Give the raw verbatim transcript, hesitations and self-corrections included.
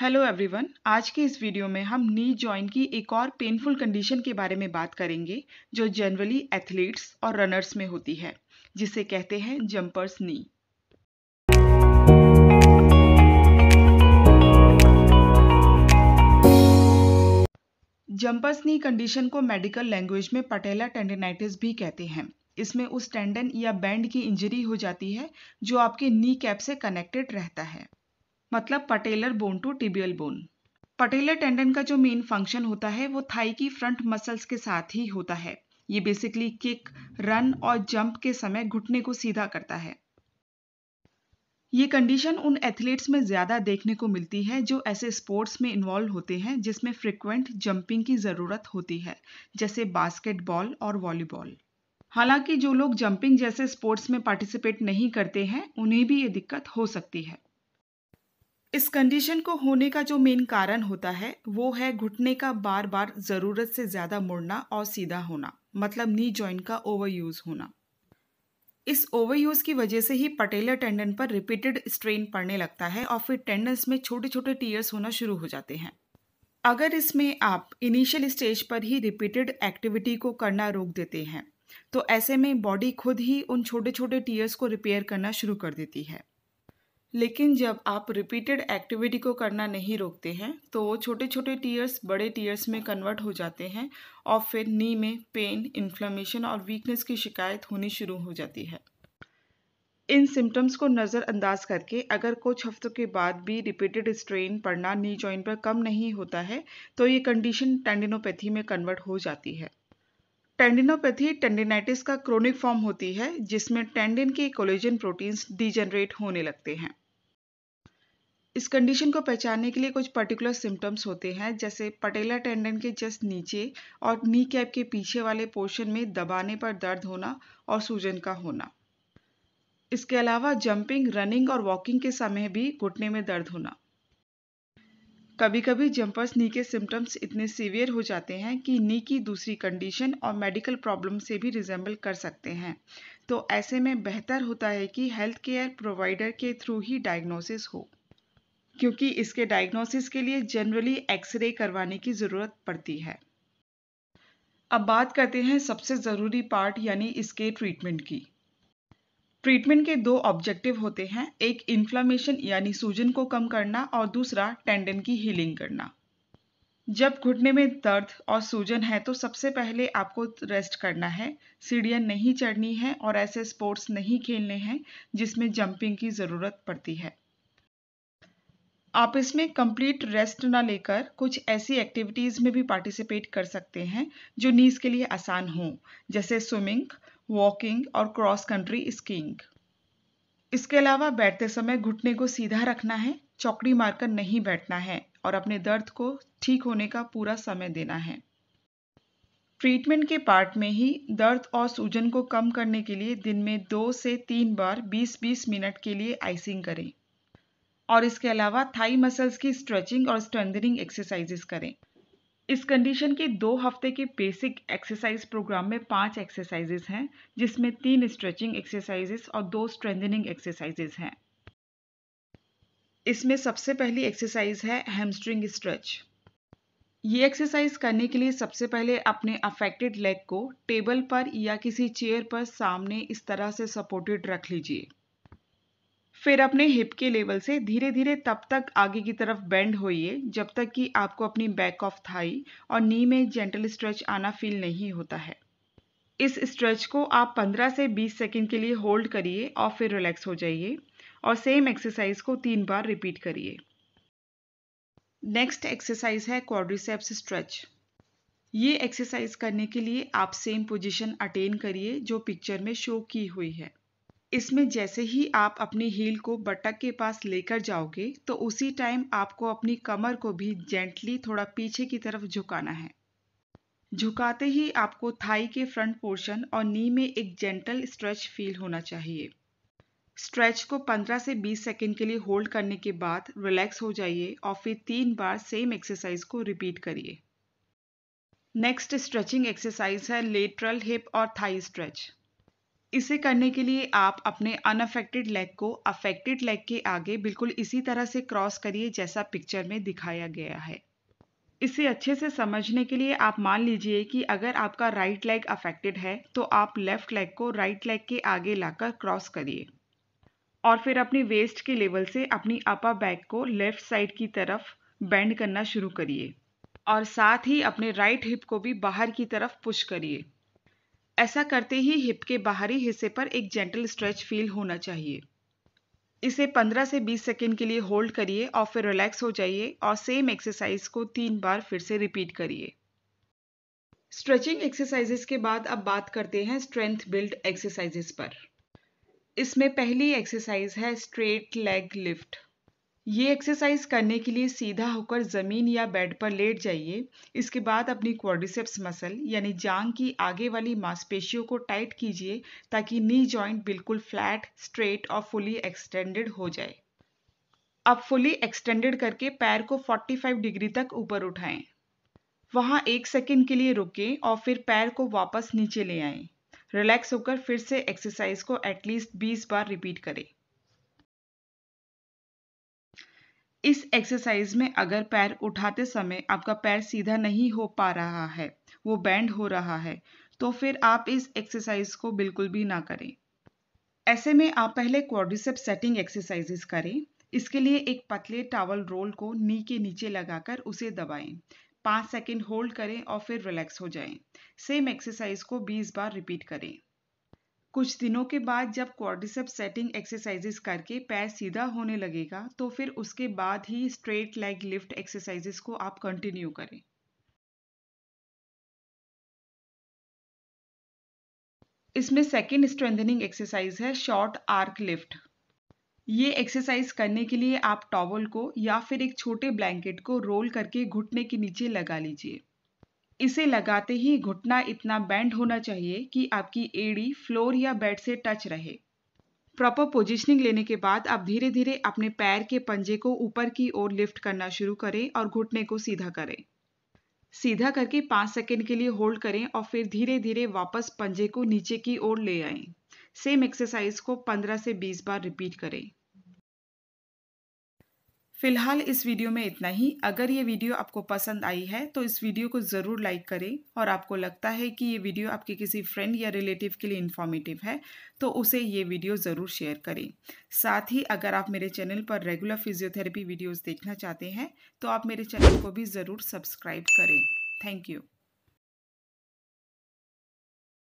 Hello everyone, आज के इस वीडियो में हम नी जॉइंट की एक और पेनफुल कंडीशन के बारे में बात करेंगे जो जनरली एथलीट्स और रनर्स में होती है, जिसे कहते हैं jumpers knee. Jumpers knee condition को मेडिकल लैंग्वेज में पटेला टेंडिनाइटिस भी कहते हैं। इसमें उस टेंडन या बैंड की इंजरी हो जाती है जो आपके नी कैप से कनेक्टेड रहता है, मतलब patellar bone to tibial bone. Patellar tendon का जो मेन फंक्शन होता है वो थाई की फ्रंट मसल्स के साथ ही होता है। ये बेसिकली किक, रन और जंप के समय घुटने को सीधा करता है। ये कंडीशन उन एथलीट्स में ज्यादा देखने को मिलती है जो ऐसे स्पोर्ट्स में इन्वॉल्व होते हैं जिसमें फ्रिक्वेंट जंपिंग की जरूरत होती है, जैसे बास्केटबॉल और वॉलीबॉल। हालांकि जो लोग जंपिंग जैसे स्पोर्ट्स में पार्टिसिपेट नहीं करते हैं उन्हें भी ये दिक्कत हो सकती है। इस कंडीशन को होने का जो मेन कारण होता है वो है घुटने का बार बार ज़रूरत से ज़्यादा मुड़ना और सीधा होना, मतलब नी जॉइंट का ओवर यूज़ होना। इस ओवर यूज़ की वजह से ही पटेलर टेंडन पर रिपीटेड स्ट्रेन पड़ने लगता है और फिर टेंडन्स में छोटे छोटे टियर्स होना शुरू हो जाते हैं। अगर इसमें आप इनिशियल स्टेज पर ही रिपीटेड एक्टिविटी को करना रोक देते हैं तो ऐसे में बॉडी खुद ही उन छोटे छोटे टियर्स को रिपेयर करना शुरू कर देती है। लेकिन जब आप रिपीटेड एक्टिविटी को करना नहीं रोकते हैं तो छोटे छोटे टियर्स बड़े टियर्स में कन्वर्ट हो जाते हैं और फिर नी में पेन, इन्फ्लेमेशन और वीकनेस की शिकायत होनी शुरू हो जाती है। इन सिम्टम्स को नज़रअंदाज करके अगर कुछ हफ्तों के बाद भी रिपीटेड स्ट्रेन पड़ना नी जॉइंट पर कम नहीं होता है तो ये कंडीशन टेंडिनोपैथी में कन्वर्ट हो जाती है। टेंडिनोपैथी टेंडिनाइटिस का क्रोनिक फॉर्म होती है जिसमें टेंडिन के कोलेजन प्रोटीन्स डिजेनरेट होने लगते हैं। इस कंडीशन को पहचानने के लिए कुछ पर्टिकुलर सिम्टम्स होते हैं, जैसे पटेला टेंडन के जस्ट नीचे और नी कैप के पीछे वाले पोर्शन में दबाने पर दर्द होना और सूजन का होना। इसके अलावा जंपिंग, रनिंग और वॉकिंग के समय भी घुटने में दर्द होना। कभी कभी जंपर्स नी के सिम्टम्स इतने सीवियर हो जाते हैं कि नी की दूसरी कंडीशन और मेडिकल प्रॉब्लम से भी रिजेंबल कर सकते हैं, तो ऐसे में बेहतर होता है कि हेल्थ केयर प्रोवाइडर के थ्रू ही डायग्नोसिस हो, क्योंकि इसके डायग्नोसिस के लिए जनरली एक्सरे करवाने की ज़रूरत पड़ती है। अब बात करते हैं सबसे ज़रूरी पार्ट यानी इसके ट्रीटमेंट की। ट्रीटमेंट के दो ऑब्जेक्टिव होते हैं, एक इन्फ्लेमेशन यानी सूजन को कम करना और दूसरा टेंडन की हीलिंग करना। जब घुटने में दर्द और सूजन है तो सबसे पहले आपको रेस्ट करना है, सीढ़ियाँ नहीं चढ़नी है और ऐसे स्पोर्ट्स नहीं खेलने हैं जिसमें जंपिंग की ज़रूरत पड़ती है। आप इसमें कंप्लीट रेस्ट ना लेकर कुछ ऐसी एक्टिविटीज़ में भी पार्टिसिपेट कर सकते हैं जो नीज के लिए आसान हों, जैसे स्विमिंग, वॉकिंग और क्रॉस कंट्री स्कीइंग। इसके अलावा बैठते समय घुटने को सीधा रखना है, चौकड़ी मारकर नहीं बैठना है और अपने दर्द को ठीक होने का पूरा समय देना है। ट्रीटमेंट के पार्ट में ही दर्द और सूजन को कम करने के लिए दिन में दो से तीन बार बीस बीस मिनट के लिए आइसिंग करें और इसके अलावा थाई मसल्स की स्ट्रेचिंग और स्ट्रेंथनिंग एक्सरसाइजेस करें। इस कंडीशन के दो हफ्ते के बेसिक एक्सरसाइज प्रोग्राम में पांच एक्सरसाइजेस हैं जिसमें तीन स्ट्रेचिंग एक्सरसाइजेस और दो स्ट्रेंथनिंग एक्सरसाइजेस हैं। इसमें सबसे पहली एक्सरसाइज है हैमस्ट्रिंग स्ट्रेच। ये एक्सरसाइज करने के लिए सबसे पहले अपने अफेक्टेड लेग को टेबल पर या किसी चेयर पर सामने इस तरह से सपोर्टेड रख लीजिए। फिर अपने हिप के लेवल से धीरे धीरे तब तक आगे की तरफ बेंड होइए जब तक कि आपको अपनी बैक ऑफ थाई और नी में जेंटल स्ट्रेच आना फील नहीं होता है। इस स्ट्रेच को आप पंद्रह से बीस सेकंड के लिए होल्ड करिए और फिर रिलैक्स हो जाइए और सेम एक्सरसाइज को तीन बार रिपीट करिए। नेक्स्ट एक्सरसाइज है क्वाड्रिसेप्स स्ट्रेच। ये एक्सरसाइज करने के लिए आप सेम पोजिशन अटेन करिए जो पिक्चर में शो की हुई है। इसमें जैसे ही आप अपनी हील को बटक के पास लेकर जाओगे तो उसी टाइम आपको अपनी कमर को भी जेंटली थोड़ा पीछे की तरफ झुकाना है। झुकाते ही आपको थाई के फ्रंट पोर्शन और नी में एक जेंटल स्ट्रेच फील होना चाहिए। स्ट्रेच को पंद्रह से बीस सेकंड के लिए होल्ड करने के बाद रिलैक्स हो जाइए और फिर तीन बार सेम एक्सरसाइज को रिपीट करिए। नेक्स्ट स्ट्रेचिंग एक्सरसाइज है लेटरल हिप और थाई स्ट्रेच। इसे करने के लिए आप अपने अनअफेक्टेड लेग को अफेक्टेड लेग के आगे बिल्कुल इसी तरह से क्रॉस करिए जैसा पिक्चर में दिखाया गया है। इसे अच्छे से समझने के लिए आप मान लीजिए कि अगर आपका राइट लेग अफेक्टेड है तो आप लेफ्ट लेग को राइट लेग के आगे लाकर क्रॉस करिए और फिर अपनी वेस्ट के लेवल से अपनी अपर बैक को लेफ्ट साइड की तरफ बेंड करना शुरू करिए और साथ ही अपने राइट हिप को भी बाहर की तरफ पुश करिए। ऐसा करते ही हिप के बाहरी हिस्से पर एक जेंटल स्ट्रेच फील होना चाहिए। इसे पंद्रह से बीस सेकेंड के लिए होल्ड करिए और फिर रिलैक्स हो जाइए और सेम एक्सरसाइज को तीन बार फिर से रिपीट करिए। स्ट्रेचिंग एक्सरसाइजेस के बाद अब बात करते हैं स्ट्रेंथ बिल्ड एक्सरसाइजेस पर। इसमें पहली एक्सरसाइज है स्ट्रेट लेग लिफ्ट। ये एक्सरसाइज करने के लिए सीधा होकर ज़मीन या बेड पर लेट जाइए। इसके बाद अपनी क्वाड्रिसेप्स मसल यानी जांघ की आगे वाली मांसपेशियों को टाइट कीजिए ताकि नी जॉइंट बिल्कुल फ्लैट, स्ट्रेट और फुली एक्सटेंडेड हो जाए। अब फुली एक्सटेंडेड करके पैर को पैंतालीस डिग्री तक ऊपर उठाएं। वहां एक सेकेंड के लिए रुकें और फिर पैर को वापस नीचे ले आएँ। रिलैक्स होकर फिर से एक्सरसाइज को एटलीस्ट बीस बार रिपीट करें। इस एक्सरसाइज में अगर पैर उठाते समय आपका पैर सीधा नहीं हो पा रहा है, वो बेंड हो रहा है, तो फिर आप इस एक्सरसाइज को बिल्कुल भी ना करें। ऐसे में आप पहले क्वाड्रिसेप्स सेटिंग एक्सरसाइजेस करें। इसके लिए एक पतले टॉवल रोल को नी के नीचे लगाकर उसे दबाएं। पाँच सेकेंड होल्ड करें और फिर रिलैक्स हो जाएं। सेम एक्सरसाइज को बीस बार रिपीट करें। कुछ दिनों के बाद जब क्वाड्रिसेप्स सेटिंग एक्सरसाइजेस करके पैर सीधा होने लगेगा तो फिर उसके बाद ही स्ट्रेट लेग लिफ्ट एक्सरसाइजेस को आप कंटिन्यू करें। इसमें सेकंड स्ट्रेंथनिंग एक्सरसाइज है शॉर्ट आर्क लिफ्ट। ये एक्सरसाइज करने के लिए आप टॉवल को या फिर एक छोटे ब्लैंकेट को रोल करके घुटने के नीचे लगा लीजिए। इसे लगाते ही घुटना इतना बेंड होना चाहिए कि आपकी एड़ी फ्लोर या बेड से टच रहे। प्रॉपर पोजीशनिंग लेने के बाद आप धीरे धीरे अपने पैर के पंजे को ऊपर की ओर लिफ्ट करना शुरू करें और घुटने को सीधा करें। सीधा करके पाँच सेकेंड के लिए होल्ड करें और फिर धीरे धीरे वापस पंजे को नीचे की ओर ले आएं। सेम एक्सरसाइज को पंद्रह से बीस बार रिपीट करें। फिलहाल इस वीडियो में इतना ही। अगर ये वीडियो आपको पसंद आई है तो इस वीडियो को ज़रूर लाइक करें और आपको लगता है कि ये वीडियो आपके किसी फ्रेंड या रिलेटिव के लिए इन्फॉर्मेटिव है तो उसे ये वीडियो ज़रूर शेयर करें। साथ ही अगर आप मेरे चैनल पर रेगुलर फिजियोथेरेपी वीडियोज़ देखना चाहते हैं तो आप मेरे चैनल को भी ज़रूर सब्सक्राइब करें। Thank you.